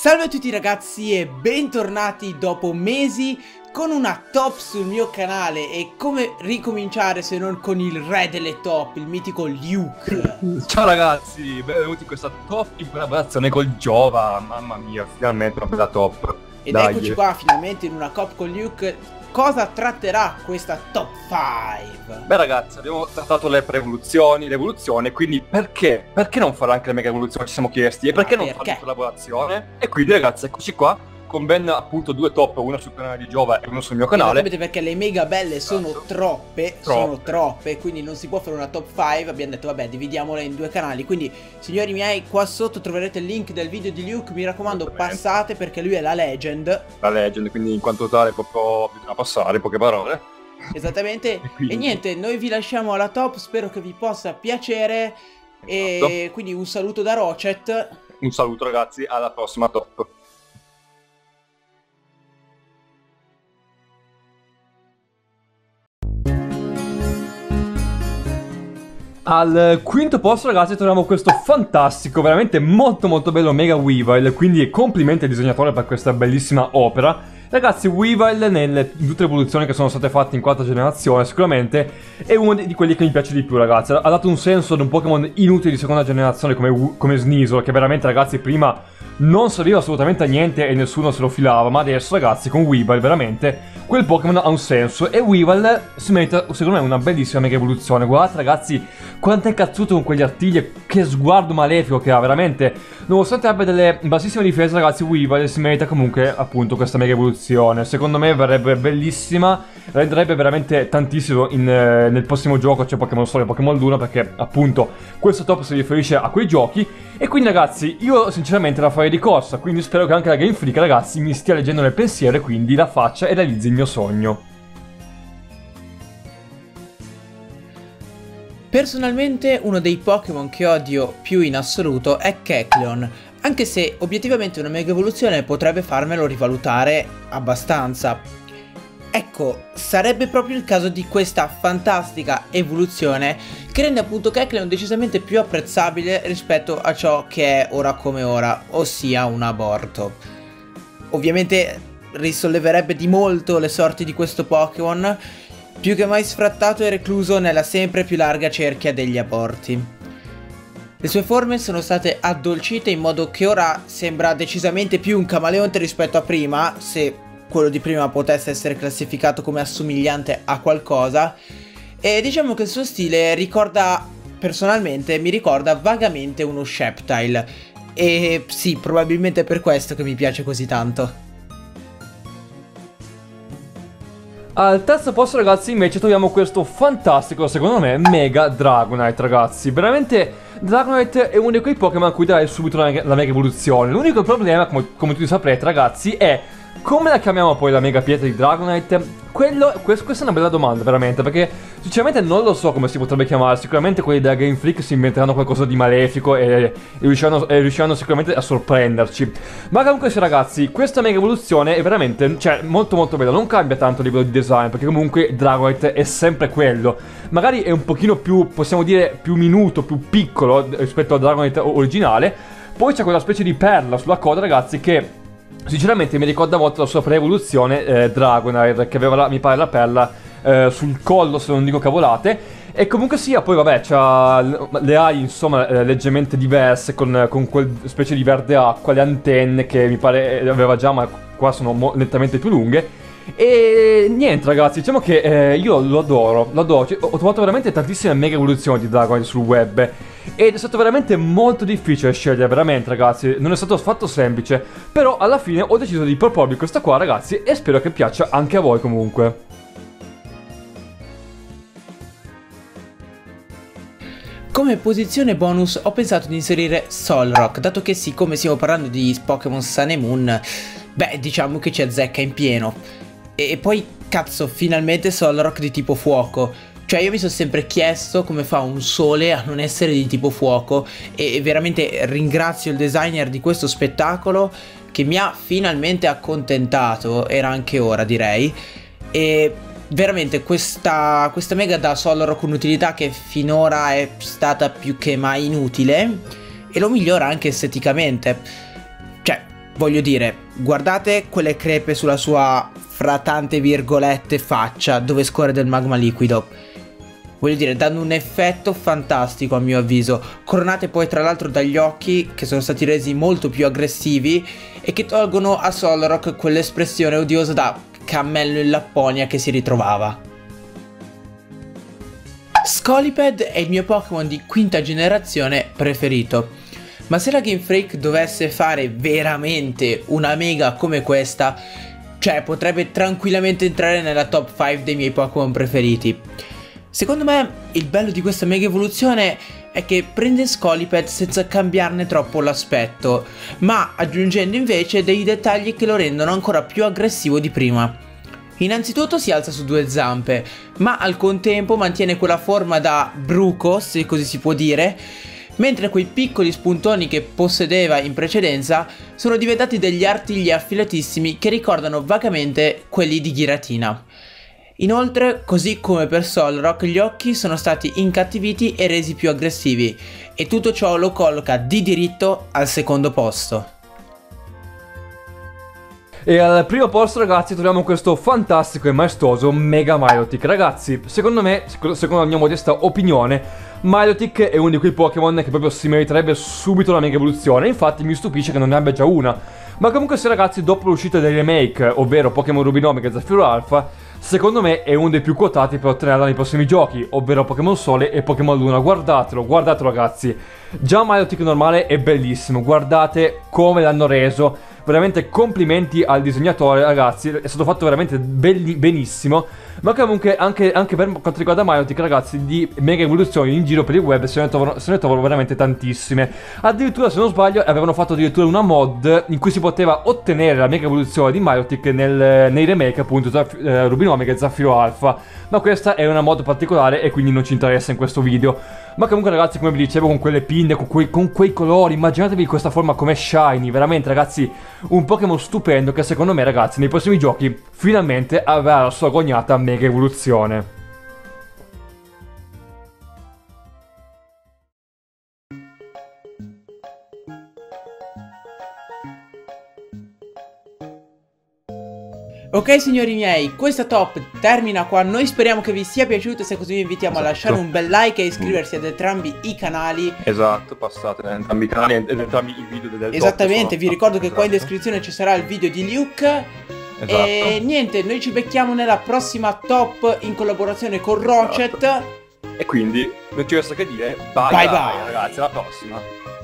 Salve a tutti ragazzi e bentornati dopo mesi con una top sul mio canale. E come ricominciare se non con il re delle top, il mitico Luke. Ciao ragazzi, benvenuti in questa top in collaborazione col Giova. Mamma mia, finalmente una bella top. Ed dai, eccoci qua finalmente in una cop con Luke. Cosa tratterà questa top 5? Beh ragazzi, abbiamo trattato le pre-evoluzioni, l'evoluzione, quindi perché non fare anche le mega evoluzioni, ci siamo chiesti, e perché non fare la collaborazione? E quindi ragazzi, eccoci qua con ben appunto due top, una sul canale di Giova e uno sul mio canale. Sapete perché le mega belle sono troppe, quindi non si può fare una top 5, abbiamo detto vabbè, dividiamole in due canali. Quindi signori miei, qua sotto troverete il link del video di Luke, mi raccomando passate perché lui è la legend. La legend, quindi in quanto tale proprio bisogna passare, poche parole. Esattamente, e niente, noi vi lasciamo alla top, spero che vi possa piacere, esatto. E quindi un saluto da Rochet. Un saluto ragazzi, alla prossima top. Al quinto posto ragazzi troviamo questo fantastico, veramente molto bello Mega Weavile, quindi complimenti al disegnatore per questa bellissima opera. Ragazzi, Weavile nelle tutte le evoluzioni che sono state fatte in quarta generazione sicuramente è uno di quelli che mi piace di più ragazzi, ha dato un senso ad un Pokémon inutile di seconda generazione come Sneasel, che veramente ragazzi prima non serviva assolutamente a niente e nessuno se lo filava, ma adesso ragazzi con Weavile veramente quel Pokémon ha un senso, e Weavile si merita secondo me una bellissima mega evoluzione. Guardate ragazzi quanto è cazzuto con quegli artigli, che sguardo malefico che ha veramente, nonostante abbia delle bassissime difese ragazzi Weavile si merita comunque appunto questa mega evoluzione, secondo me verrebbe bellissima, renderebbe veramente tantissimo nel prossimo gioco, cioè Pokémon Sole e Pokémon Luna, perché appunto questo top si riferisce a quei giochi, e quindi ragazzi io sinceramente la farei di corsa, quindi spero che anche la Game Freak ragazzi mi stia leggendo nel pensiero e quindi la faccia e realizzi il mio sogno. Personalmente uno dei Pokémon che odio più in assoluto è Kecleon, anche se obiettivamente una mega evoluzione potrebbe farmelo rivalutare abbastanza. Ecco, sarebbe proprio il caso di questa fantastica evoluzione che rende appunto Kecleon decisamente più apprezzabile rispetto a ciò che è ora come ora, ossia un aborto. Ovviamente risolleverebbe di molto le sorti di questo Pokémon, più che mai sfrattato e recluso nella sempre più larga cerchia degli aborti. Le sue forme sono state addolcite in modo che ora sembra decisamente più un camaleonte rispetto a prima, se quello di prima potesse essere classificato come assomigliante a qualcosa, e diciamo che il suo stile ricorda, personalmente mi ricorda vagamente uno Shaptile, e sì, probabilmente è per questo che mi piace così tanto. Al terzo posto ragazzi invece troviamo questo fantastico, secondo me, Mega Dragonite ragazzi, veramente Dragonite è uno di quei Pokémon a cui dai subito la mega evoluzione. L'unico problema, come tutti saprete ragazzi, è come la chiamiamo poi la mega pietra di Dragonite? Questa è una bella domanda veramente, perché sinceramente non lo so come si potrebbe chiamare. Sicuramente quelli della Game Freak si inventeranno qualcosa di malefico e riusciranno sicuramente a sorprenderci. Ma comunque sì ragazzi, questa mega evoluzione è veramente, cioè, molto bella. Non cambia tanto a livello di design, perché comunque Dragonite è sempre quello. Magari è un pochino più, possiamo dire, più minuto, più piccolo rispetto al Dragonite originale. Poi c'è quella specie di perla sulla coda ragazzi che sinceramente mi ricorda molto la sua pre-evoluzione Dragonair, che aveva mi pare la perla sul collo, se non dico cavolate. E comunque sia, poi vabbè, c'ha le ali insomma leggermente diverse, con quel specie di verde acqua, le antenne che mi pare aveva già, ma qua sono nettamente più lunghe. E niente ragazzi, diciamo che io lo adoro, ho trovato veramente tantissime mega evoluzioni di Dragonite sul web, ed è stato veramente molto difficile scegliere, veramente ragazzi, non è stato affatto semplice, però alla fine ho deciso di proporvi questa qua ragazzi, e spero che piaccia anche a voi comunque. Come posizione bonus ho pensato di inserire Solrock, dato che siccome stiamo parlando di Pokémon Sun e Moon, beh, diciamo che ci azzecca in pieno. E poi, cazzo, finalmente Solrock di tipo fuoco. Cioè io mi sono sempre chiesto come fa un sole a non essere di tipo fuoco, e veramente ringrazio il designer di questo spettacolo che mi ha finalmente accontentato, era anche ora direi, e veramente questa mega dà a Solrock un'utilità che finora è stata più che mai inutile, e lo migliora anche esteticamente. Cioè Voglio dire, guardate quelle crepe sulla sua fratante virgolette faccia dove scorre del magma liquido. Voglio dire, danno un effetto fantastico a mio avviso, coronate poi tra l'altro dagli occhi che sono stati resi molto più aggressivi e che tolgono a Solrock quell'espressione odiosa da cammello in Lapponia che si ritrovava. Scoliped è il mio Pokémon di quinta generazione preferito. Ma se la Game Freak dovesse fare veramente una mega come questa, cioè potrebbe tranquillamente entrare nella top 5 dei miei Pokémon preferiti. Secondo me il bello di questa mega evoluzione è che prende Scoliped senza cambiarne troppo l'aspetto, ma aggiungendo invece dei dettagli che lo rendono ancora più aggressivo di prima. Innanzitutto si alza su due zampe, ma al contempo mantiene quella forma da bruco, se così si può dire, mentre quei piccoli spuntoni che possedeva in precedenza sono diventati degli artigli affilatissimi che ricordano vagamente quelli di Giratina. Inoltre, così come per Solrock, gli occhi sono stati incattiviti e resi più aggressivi, e tutto ciò lo colloca di diritto al secondo posto. E al primo posto, ragazzi, troviamo questo fantastico e maestoso Mega Milotic. Ragazzi, secondo me, secondo la mia modesta opinione, Milotic è uno di quei Pokémon che proprio si meriterebbe subito la mega evoluzione. Infatti mi stupisce che non ne abbia già una. Ma comunque sì, ragazzi, dopo l'uscita dei remake, ovvero Pokémon Rubinome e Zaffiro Alpha, secondo me è uno dei più quotati per ottenerla nei prossimi giochi, ovvero Pokémon Sole e Pokémon Luna. Guardatelo, guardatelo ragazzi. Già Milotic normale è bellissimo, guardate come l'hanno reso. Veramente complimenti al disegnatore, ragazzi, è stato fatto veramente benissimo. Ma comunque anche per quanto riguarda Milotic, ragazzi, di mega evoluzioni in giro per il web se ne trovano veramente tantissime. Addirittura, se non sbaglio, avevano fatto addirittura una mod in cui si poteva ottenere la mega evoluzione di Milotic nei remake, appunto, Rubinomega e Zaffiro Alpha. Ma questa è una mod particolare e quindi non ci interessa in questo video. Ma comunque ragazzi, come vi dicevo, con quelle pinne, con quei colori, immaginatevi questa forma come shiny. Veramente ragazzi, un Pokémon stupendo che secondo me ragazzi nei prossimi giochi finalmente avrà la sua agognata mega evoluzione. Ok signori miei, questa top termina qua, noi speriamo che vi sia piaciuto, se così vi invitiamo a lasciare un bel like e iscriversi ad entrambi i canali. Esatto, passate ad entrambi i canali e entrambi i video del top. Esattamente, vi ricordo che qua in descrizione ci sarà il video di Luke. Esatto. E niente, noi ci becchiamo nella prossima top in collaborazione con Rochet. Esatto. E quindi non ci resta che dire, bye bye ragazzi, alla prossima.